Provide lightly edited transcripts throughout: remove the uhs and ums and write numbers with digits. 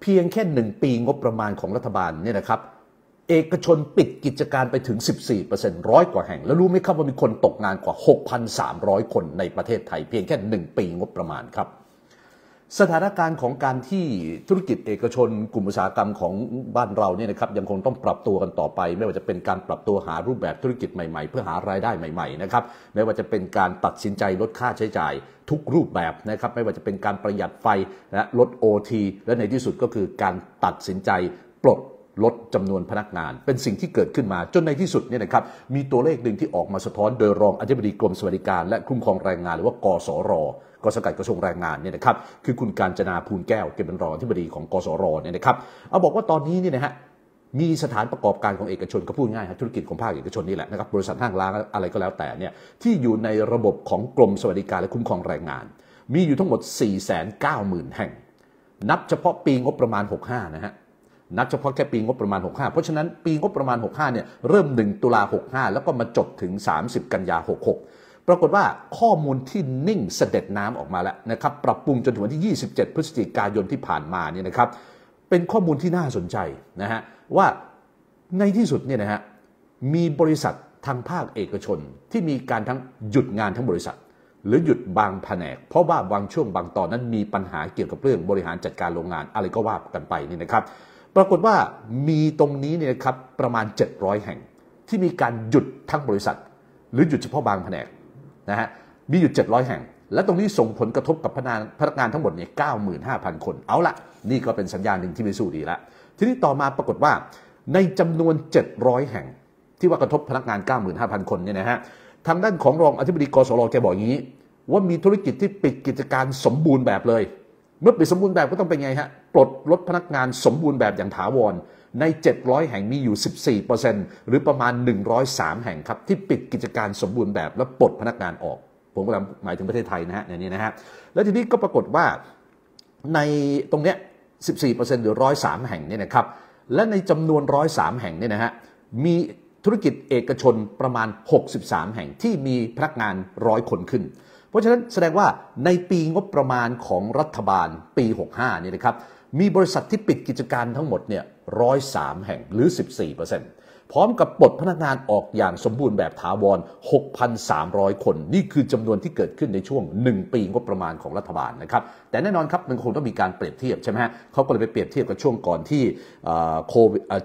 เพียงแค่1ปีงบประมาณของรัฐบาลเนี่ยนะครับเอกชนปิดกิจการไปถึง 14% 100 กว่าแห่งแล้วรู้ไหมครับว่ามีคนตกงานกว่า 6,300 คนในประเทศไทยเพียงแค่1ปีงบประมาณครับสถานการณ์ของการที่ธุรกิจเอกชนกลุ่มอุตสาหกรรมของบ้านเราเนี่ยนะครับยังคงต้องปรับตัวกันต่อไปไม่ว่าจะเป็นการปรับตัวหารูปแบบธุรกิจใหม่ๆเพื่อหารายได้ใหม่ๆนะครับไม่ว่าจะเป็นการตัดสินใจลดค่าใช้จ่ายทุกรูปแบบนะครับไม่ว่าจะเป็นการประหยัดไฟและลด OT และในที่สุดก็คือการตัดสินใจปลดลดจำนวนพนักงานเป็นสิ่งที่เกิดขึ้นมาจนในที่สุดเนี่ยนะครับมีตัวเลขหนึ่งที่ออกมาสะท้อนโดยรองอธิบดีกรมสวัสดิการและคุ้มครองแรงงานหรือว่ากสร.กสกัดกระทรวงแรงงานเนี่ยนะครับคือคุณกาญจนาภูลแก้วเป็นรองอธิบดีของกสร.เนี่ยนะครับเอาบอกว่าตอนนี้เนี่ยนะฮะมีสถานประกอบการของเอกชนก็พูดง่ายธุรกิจของภาคเอกชนนี่แหละนะครับบริษัทห้างร้านอะไรก็แล้วแต่เนี่ยที่อยู่ในระบบของกรมสวัสดิการและคุ้มครองแรงงานมีอยู่ทั้งหมด 490,000 แห่งนับเฉพาะปีงบประมาณ65นะฮะนับเฉพาะแค่ปีงบประมาณ65เพราะฉะนั้นปีงบประมาณ65เนี่ยเริ่ม1ตุลา65แล้วก็มาจบถึง30กันยา66ปรากฏว่าข้อมูลที่นิ่งเสด็จน้ำออกมาแล้วนะครับปรับปรุงจนถึงวันที่27พฤศจิกายนที่ผ่านมาเนี่ยนะครับเป็นข้อมูลที่น่าสนใจนะฮะว่าในที่สุดเนี่ยนะฮะมีบริษัททางภาคเอกชนที่มีการทั้งหยุดงานทั้งบริษัทหรือหยุดบางแผนกเพราะว่าบางช่วงบางตอนนั้นมีปัญหาเกี่ยวกับเรื่องบริหารจัดการโรงงานอะไรก็ว่ากันไปนี่นะครับปรากฏว่ามีตรงนี้เนี่ยครับประมาณ700แห่งที่มีการหยุดทั้งบริษัทหรือหยุดเฉพาะบางแผนกนะฮะมีอยู่700แห่งและตรงนี้ส่งผลกระทบกับพนักงานทั้งหมดเนี่ย 95,000 คนเอาละนี่ก็เป็นสัญญาณหนึ่งที่ไม่สู้ดีละทีนี้ต่อมาปรากฏว่าในจำนวน700แห่งที่ว่ากระทบพนักงาน 95,000 คนเนี่ยนะฮะทางด้านของรองอธิบดีกสรแกบอกอย่างนี้ว่ามีธุรกิจที่ปิดกิจการสมบูรณ์แบบเลยเมื่อปิดสมบูรณ์แบบก็ต้องเป็นไงฮะปลดลดพนักงานสมบูรณ์แบบอย่างถาวรใน700แห่งมีอยู่ 14% หรือประมาณ103แห่งครับที่ปิดกิจการสมบูรณ์แบบและปลดพนักงานออกผมกำลังหมายถึงประเทศไทยนะฮะในนี้นะฮะแล้วทีนี้ก็ปรากฏว่าในตรงเนี้ย 14% หรือ103แห่งเนี่ยนะครับและในจำนวน103แห่งเนี่ยนะฮะมีธุรกิจเอกชนประมาณ63แห่งที่มีพนักงาน100คนขึ้นเพราะฉะนั้นแสดงว่าในปีงบประมาณของรัฐบาลปี65นี่นะครับมีบริษัทที่ปิดกิจการทั้งหมดเนี่ย103แห่งหรือ 14% พร้อมกับปลดพนักงานออกอย่างสมบูรณ์แบบถาวร 6,300 คนนี่คือจำนวนที่เกิดขึ้นในช่วง1ปีงบประมาณของรัฐบาลนะครับแต่แน่นอนครับมันคงต้องมีการเปรียบเทียบใช่ไหมฮะเขาก็เลยไปเปรียบเทียบกับช่วงก่อนที่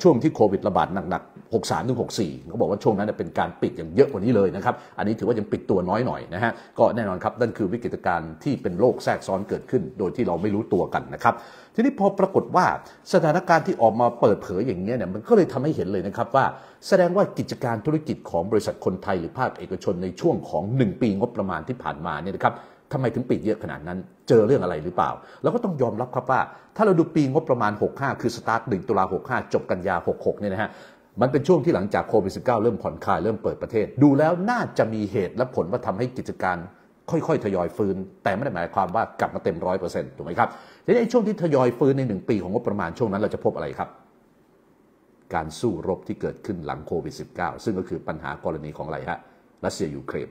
ช่วงที่โควิดระบาดหนักๆ 63-64 เขาบอกว่าช่วงนั้นเป็นการปิดอย่างเยอะกว่านี้เลยนะครับอันนี้ถือว่ายังปิดตัวน้อยหน่อยนะฮะก็แน่นอนครับนั่นคือวิกฤตการณ์ที่เป็นโรคแทรกซ้อนเกิดขึ้นโดยที่เราไม่รู้ตัวกันนะครับทีนี้พอปรากฏว่าสถานการณ์ที่ออกมาเปิดเผยอย่างนี้เนี่ยมันก็เลยทำให้เห็นเลยนะครับว่าแสดงว่ากิจการธุรกิจของบริษัทคนไทยหรือภาคเอกชนในช่วงของ1ปีงบประมาณที่ผ่านมาเนี่ยนะครับทำไมถึงปิดเยอะขนาดนั้นเจอเรื่องอะไรหรือเปล่าแล้วก็ต้องยอมรับครับว่าถ้าเราดูปีงบประมาณ65คือสตาร์ท1ตุลา65จบกันยา66เนี่ยนะฮะมันเป็นช่วงที่หลังจากโควิด-19 เริ่มผ่อนคลายเริ่มเปิดประเทศดูแล้วน่าจะมีเหตุและผลว่าทำให้กิจการค่อยๆทยอยฟื้นแต่ไม่ได้หมายความว่ากลับมาเต็ม 100% ถูกไหมครับในช่วงที่ทยอยฟื้นใน1ปีของงบประมาณช่วงนั้นเราจะพบอะไรครับการสู้รบที่เกิดขึ้นหลังโควิด-19 ซึ่งก็คือปัญหากรณีของอะไรฮะรัสเซียยูเครน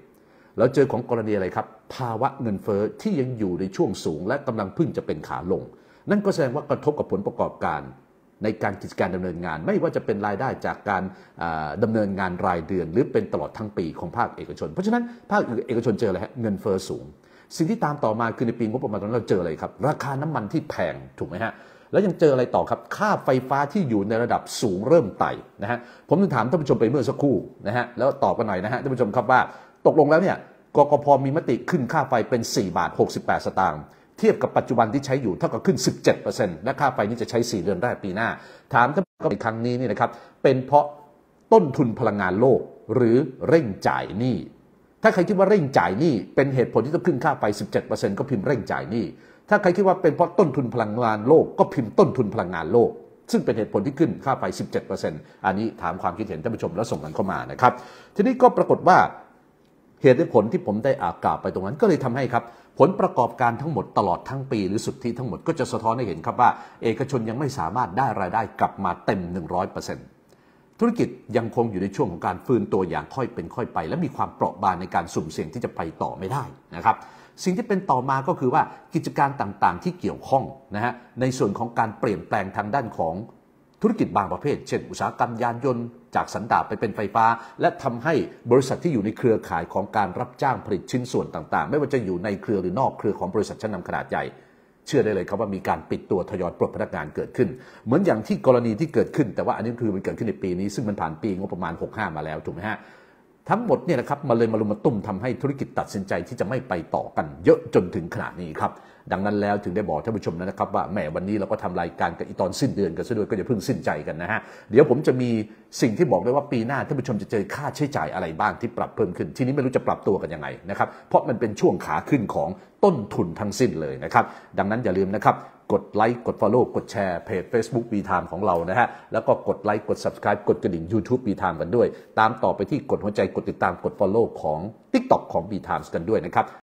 แล้วเจอของกรณีอะไรครับภาวะเงินเฟ้อที่ยังอยู่ในช่วงสูงและกำลังพึ่งจะเป็นขาลงนั่นก็แสดงว่ากระทบกับผลประกอบการในการกิจการดำเนินงานไม่ว่าจะเป็นรายได้จากการดำเนินงานรายเดือนหรือเป็นตลอดทั้งปีของภาคเอกชนเพราะฉะนั้นภาคเอกชนเจออะไรฮะเงินเฟ้อสูงสิ่งที่ตามต่อมาคือในปีงบประมาณตอนนั้นเราเจออะไรครับราคาน้ำมันที่แพงถูกไหมฮะแล้วยังเจออะไรต่อครับค่าไฟฟ้าที่อยู่ในระดับสูงเริ่มไต่นะฮะผมถึงถามท่านผู้ชมไปเมื่อสักครู่นะฮะแล้วตอบกันหน่อยนะฮะท่านผู้ชมครับว่าตกลงแล้วเนี่ยกกพ.มีมติขึ้นค่าไฟเป็น4.68 บาทเทียบกับปัจจุบันที่ใช้อยู่เท่ากับขึ้น 17% และค่าไฟนี้จะใช้4เดือนแรกปีหน้าถามท่านก็ในครั้งนี้นี่นะครับเป็นเพราะต้นทุนพลังงานโลกหรือเร่งจ่ายหนี้ถ้าใครคิดว่าเร่งจ่ายหนี้เป็นเหตุผลที่ต้องขึ้นค่าไฟ 17% ก็พิมพ์เร่งจ่ายหนี้ถ้าใครคิดว่าเป็นเพราะต้นทุนพลังงานโลกก็พิมพ์ต้นทุนพลังงานโลกซึ่งเป็นเหตุผลที่ขึ้นค่าไฟ 17% อันนี้ถามความคิดเห็นท่านผู้ชมแล้วส่งกันเข้ามานะครับทีนี้ก็ปรากฏว่าเหตุผลที่ผมได้กล่าวไปตรงนั้นก็เลยทำให้ครับผลประกอบการทั้งหมดตลอดทั้งปีหรือสุทธิทั้งหมดก็จะสะท้อนให้เห็นครับว่าเอกชนยังไม่สามารถได้รายได้กลับมาเต็ม 100% ธุรกิจยังคงอยู่ในช่วงของการฟื้นตัวอย่างค่อยเป็นค่อยไปและมีความเปราะบางในการสุ่มเสี่ยงที่จะไปต่อไม่ได้นะครับ สิ่งที่เป็นต่อมาก็คือว่ากิจการต่างๆที่เกี่ยวข้องนะฮะในส่วนของการเปลี่ยนแปลงทางด้านของธุรกิจบางประเภทเช่นอุตสาหกรรมยานยนต์จากสันดาปไปเป็นไฟฟ้าและทำให้บริษัทที่อยู่ในเครือข่ายของการรับจ้างผลิตชิ้นส่วนต่างๆไม่ว่าจะอยู่ในเครือหรือนอกเครือของบริษัทชั้นนาขนาดใหญ่เชื่อได้เลยครับว่ามีการปิดตัวทยอยปลดพนักงานเกิดขึ้นเหมือนอย่างที่กรณีที่เกิดขึ้นแต่ว่าอันนี้คือมันเกิดขึ้นในปีนี้ซึ่งมันผ่านปีงบประมาณ65มาแล้วถูกไหมฮะทั้งหมดเนี่ยนะครับมาเลยมาลุมมาตุ้มทำให้ธุรกิจตัดสินใจที่จะไม่ไปต่อกันเยอะจนถึงขนาดนี้ครับดังนั้นแล้วถึงได้บอกท่านผู้ชมนะครับว่าแหมวันนี้เราก็ทำรายการกันอีตอนสิ้นเดือนกันซะด้วยก็อย่าเพิ่งสิ้นใจกันนะฮะเดี๋ยวผมจะมีสิ่งที่บอกได้ว่าปีหน้าท่านผู้ชมจะเจอค่าใช้จ่ายอะไรบ้างที่ปรับเพิ่มขึ้นทีนี้ไม่รู้จะปรับตัวกันยังไงนะครับเพราะมันเป็นช่วงขาขึ้นของต้นทุนทั้งสิ้นเลยนะครับดังนั้นอย่าลืมนะครับกดไลค์กด Follow กดแชร์เพจ Facebook บีไทม์ของเรานะฮะแล้วก็กดไลค์กด Subscribe กดกระดิ่ง YouTube บีไทม์กันด้วยตามต่อไปที่กดหัวใจกดติดตามกด Follow ของ TikTok ของบีไทม์กันด้วยนะครับ